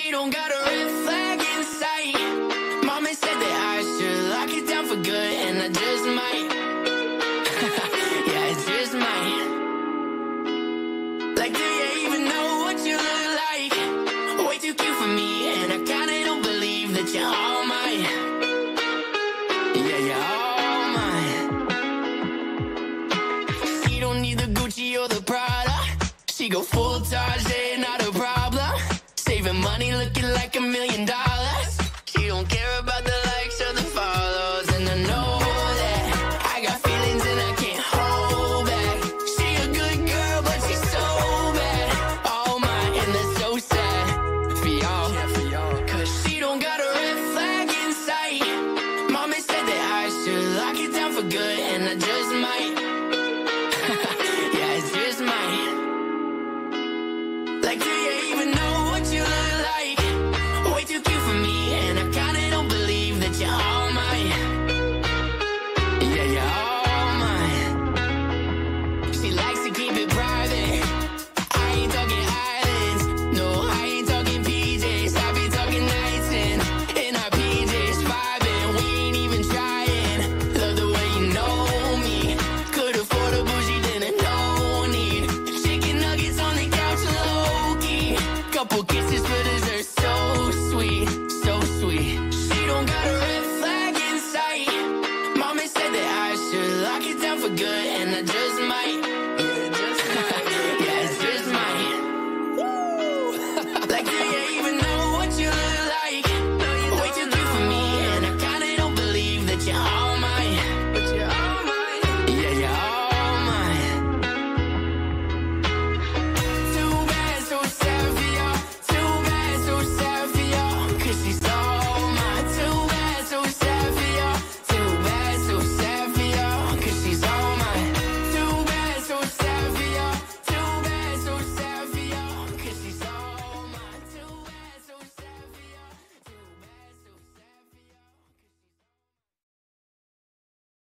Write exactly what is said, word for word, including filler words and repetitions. She don't got a red flag in sight. Mama said that I should lock it down for good, and I just might. Yeah, I just might. Like, do you even know what you look like? Way too cute for me, and I kinda don't believe that you're all mine. Yeah, you're all mine. She don't need the Gucci or the Prada. She go full Tarjay, not a problem. Saving money looking like a million dollars. She don't care about the likes or the follows. And I know that I got feelings and I can't hold back. She a good girl, but she's so bad. All mine, and that's so sad. Fiance.